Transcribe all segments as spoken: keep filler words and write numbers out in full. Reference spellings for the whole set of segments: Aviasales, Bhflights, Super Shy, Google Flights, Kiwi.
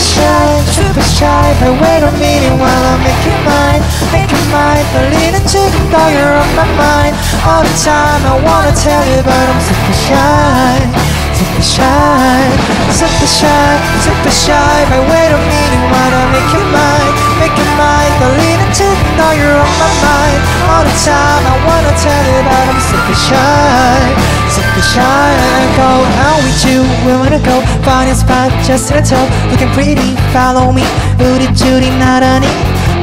shy, super shy. But wait a minute while I make you mine, make you mine. 떨리는 지금 though you're on my mind. All the time I wanna tell you, but I'm super shy, super shy, super shy, super shy. But wait a minute while I make you mine, make you mine. 떨리는 지금 though you're on my mind. All the time I wanna tell you, but I'm super shy. Super shy, I go out with you. We wanna go find a spot just in the top. Looking pretty, follow me. 우리 둘이 나란히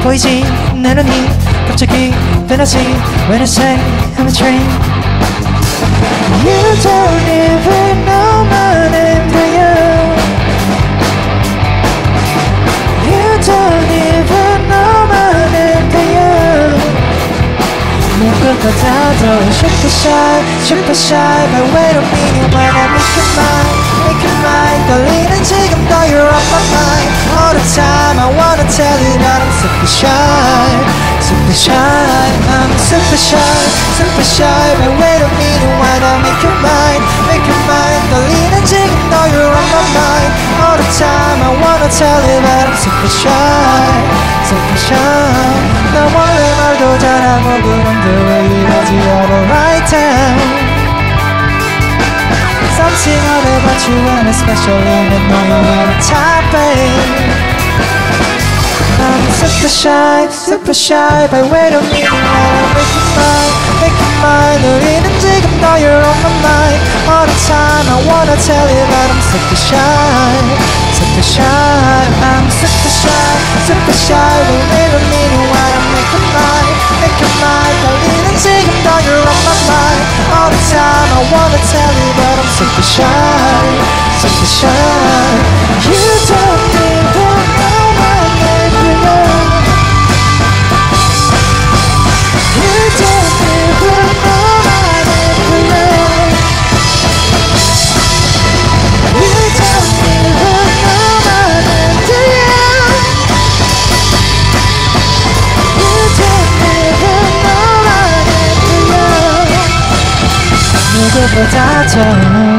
보이지 내 눈이 갑자기 변하지. When I say I'm a dream, you don't even know my name, do you? You don't even know my name, do you? 무엇보다 더 super shy, super shy. But wait a minute when I make you mine, make you mine. 떨리는 지금 though you're on my mind. All the time I wanna tell you that I'm super shy, super shy. I'm super shy, super shy. But wait a minute when I make you mine, make you mine. 떨리는 지금 though you're on my mind. All the time I wanna tell you that I'm super shy, super shy. 나 원래 말도 잘하고 그런데 왜 이러지 않아? Something other about you and especially when you're out of time, babe. I'm super shy, super shy. But wait a minute, I'll make you mine, make you mine. 떨리는 지금 though you're on my mind. All the time I wanna tell you that I'm super shy, super shy. I'm super shy, super shy. But wait a minute, I'll make you mine, make you mine. 떨리는 지금 though you're on my mind. All the time I wanna tell you that I'm super shy, super shy. You don't even know my name, you know. You don't even know my name, you know. You don't even know my name, do you? You don't even know my name, you know. 누구보다 더